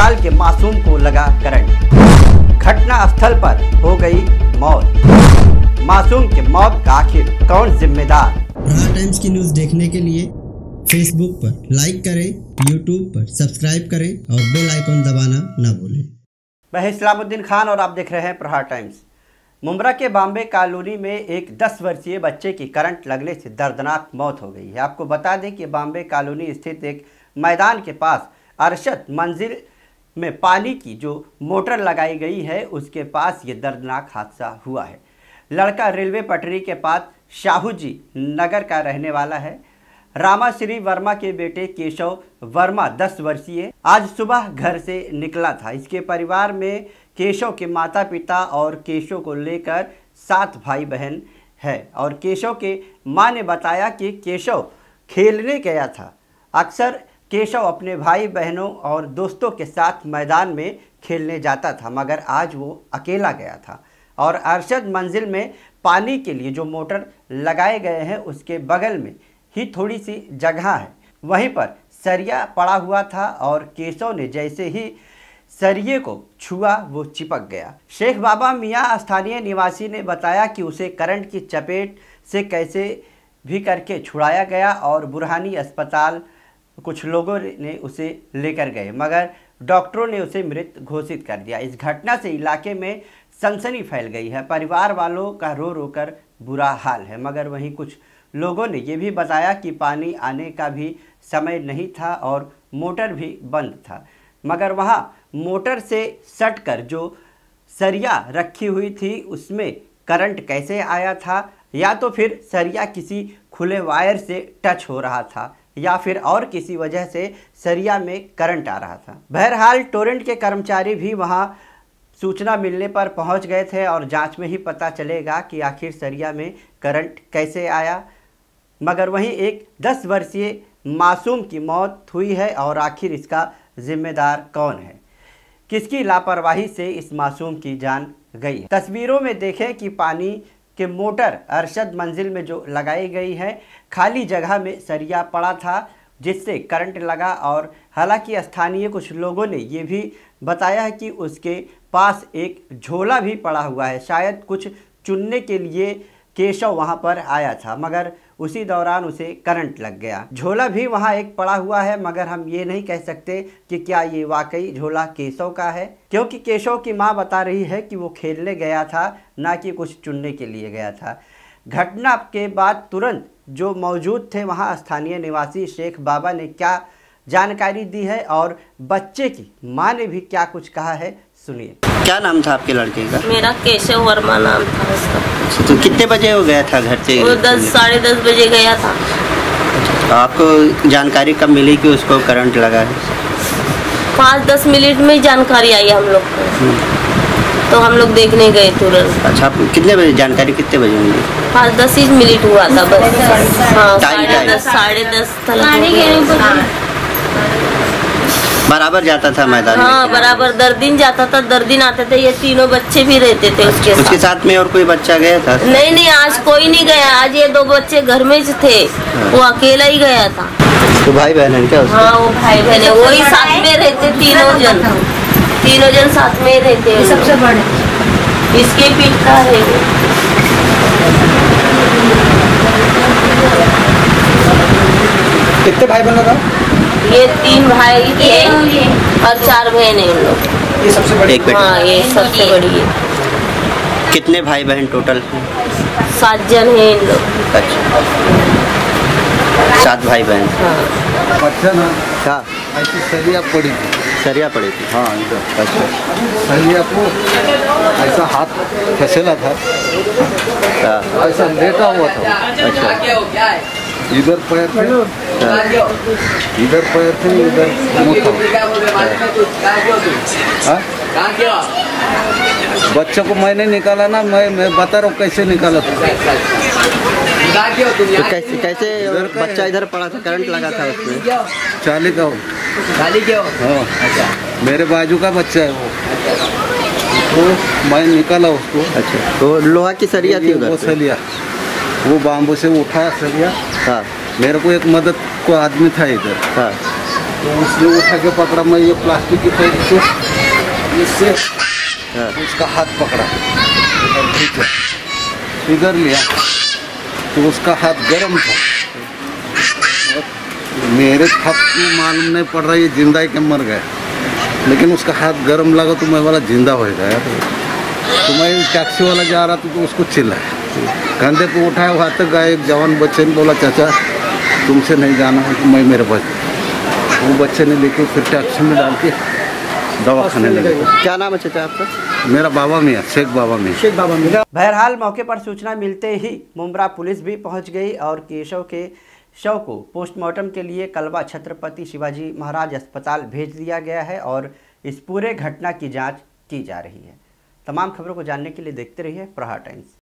साल के मासूम को लगा करंट, घटना स्थल पर हो गई मौत। मासूम के मौत का आखिर कौन जिम्मेदार? प्रहार टाइम्स की न्यूज देखने के लिए फेसबुक पर लाइक करें, यूट्यूब पर सब्सक्राइब करें और बेल आइकन दबाना ना भूलें। मैं इस्लामुद्दीन खान और आप देख रहे हैं प्रहार टाइम्स। मुंब्रा के बॉम्बे कॉलोनी में एक 10 वर्षीय बच्चे की करंट लगने से दर्दनाक मौत हो गई है। आपको बता दें कि बॉम्बे कॉलोनी स्थित एक मैदान के पास अरशद मंजिल में पानी की जो मोटर लगाई गई है उसके पास ये दर्दनाक हादसा हुआ है। लड़का रेलवे पटरी के पास शाहोजी नगर का रहने वाला है। रामाश्री वर्मा के बेटे केशव वर्मा 10 वर्षीय आज सुबह घर से निकला था। इसके परिवार में केशव के माता पिता और केशव को लेकर 7 भाई बहन है और केशव के मां ने बताया कि केशव खेलने गया था। अक्सर केशव अपने भाई बहनों और दोस्तों के साथ मैदान में खेलने जाता था, मगर आज वो अकेला गया था और अरशद मंजिल में पानी के लिए जो मोटर लगाए गए हैं उसके बगल में ही थोड़ी सी जगह है, वहीं पर सरिया पड़ा हुआ था और केशव ने जैसे ही सरिये को छुआ वो चिपक गया। शेख बाबा मियां स्थानीय निवासी ने बताया कि उसे करंट की चपेट से कैसे भी करके छुड़ाया गया और बुरहानी अस्पताल कुछ लोगों ने उसे लेकर गए, मगर डॉक्टरों ने उसे मृत घोषित कर दिया। इस घटना से इलाके में सनसनी फैल गई है। परिवार वालों का रो रो कर बुरा हाल है, मगर वहीं कुछ लोगों ने यह भी बताया कि पानी आने का भी समय नहीं था और मोटर भी बंद था, मगर वहां मोटर से सटकर जो सरिया रखी हुई थी उसमें करंट कैसे आया था, या तो फिर सरिया किसी खुले वायर से टच हो रहा था या फिर और किसी वजह से सरिया में करंट आ रहा था। बहरहाल टोरेंट के कर्मचारी भी वहां सूचना मिलने पर पहुंच गए थे और जांच में ही पता चलेगा कि आखिर सरिया में करंट कैसे आया, मगर वहीं एक 10 वर्षीय मासूम की मौत हुई है और आखिर इसका जिम्मेदार कौन है? किसकी लापरवाही से इस मासूम की जान गई है? तस्वीरों में देखें कि पानी के मोटर अरशद मंजिल में जो लगाई गई है, खाली जगह में सरिया पड़ा था जिससे करंट लगा और हालांकि स्थानीय कुछ लोगों ने ये भी बताया है कि उसके पास एक झोला भी पड़ा हुआ है, शायद कुछ चुनने के लिए केशव वहां पर आया था मगर उसी दौरान उसे करंट लग गया। झोला भी वहां एक पड़ा हुआ है, मगर हम ये नहीं कह सकते कि क्या ये वाकई झोला केशव का है, क्योंकि केशव की मां बता रही है कि वो खेलने गया था, ना कि कुछ चुनने के लिए गया था। घटना के बाद तुरंत जो मौजूद थे वहां स्थानीय निवासी शेख बाबा ने क्या जानकारी दी है और बच्चे की माँ ने भी क्या कुछ कहा है, सुनिए। क्या नाम था आपके लड़के का? मेरा केशव वर्मा नाम था उसका। तो कितने बजे हो गया था घर से? वो 10 साढ़े 10 बजे गया था। तो आपको जानकारी कब मिली कि उसको करंट लगा है? 5-10 मिनट में जानकारी आई हम लोग को, तो हम लोग देखने गए तुरंत। अच्छा, कितने बजे जानकारी कितने बजे मिली? 5-10 ही मिनट हुआ था बस। हाँ, 10-10:30 था। बराबर जाता था मैदान में? हाँ, बराबर दर्दीन जाता था, दर्दीन आते थे। ये तीनों बच्चे भी रहते थे उसके साथ में। और कोई बच्चा गया था? नहीं, आज कोई नहीं गया। आज ये 2 बच्चे घर में थे, वो अकेला ही गया था। तो भाई बहन है क्या उसके? हाँ, वो भाई बहन है, वही साथ में रहते। तीनों जन साथ में रहते। सबसे बड़े इसके पीठ का है। कितने भाई बहन का? ये 3 भाई थे और 4 बहनें उन लोग। ये सबसे बड़ी? हाँ, ये सबसे बड़ी है। कितने भाई बहन टोटल हैं? 7 जन हैं इन लोग। अच्छा, 7 भाई बहन। हाँ, बच्चा ना क्या ऐसी सरिया पड़ी थी? हाँ, इधर। अच्छा, सरिया को ऐसा हाथ फैसला था, ऐसा लेटा हुआ था। अच्छा, इधर पैर थे, इधर मुँह। बच्चों को मैंने निकाला ना, मैं बता रहा हूँ कैसे निकाला था। तो कैसे बच्चा इधर पड़ा था, करंट लगा था उसमें? चाली का हो। हाँ, मेरे बाजू का बच्चा है वो, मैं निकाला उसको। अच्छा, तो लोहा की सरिया थी उधर? वो सरिया, वो बाम्बू से उठाया सरिया। हाँ, मेरे को एक मदद को आदमी था इधर। हाँ, तो उसने उठा के पकड़ा, मैं ये प्लास्टिक की पैक से इससे उसका हाथ पकड़ा, फिगर लिया तो उसका हाथ गर्म था। मेरे हाथ को मालूम नहीं पड़ रहा ये जिंदा है कि मर गया, लेकिन उसका हाथ गर्म लगा तो मैं वाला जिंदा हो गया। तो मैं टैक्सी वाला जा रहा था तो उसको चिल्लाया, कंधे पे उठाया, वहाँ तक गया। एक जवान बच्चे ने बोला चाचा तुमसे नहीं जाना है, तो मैं मेरे बच्चे, वो बच्चे ने लेके फिर टैक्सी में डाल के दवा खाने लगे। क्या नाम है चाचा आपका? मेरा बाबा मियां, शेख बाबा मियां। शेख बाबा मियां। बहरहाल मौके पर सूचना मिलते ही मुंब्रा पुलिस भी पहुँच गई और केशव के शव को पोस्टमार्टम के लिए कलवा छत्रपति शिवाजी महाराज अस्पताल भेज दिया गया है और इस पूरे घटना की जांच की जा रही है। तमाम खबरों को जानने के लिए देखते रहिए प्रहार टाइम्स।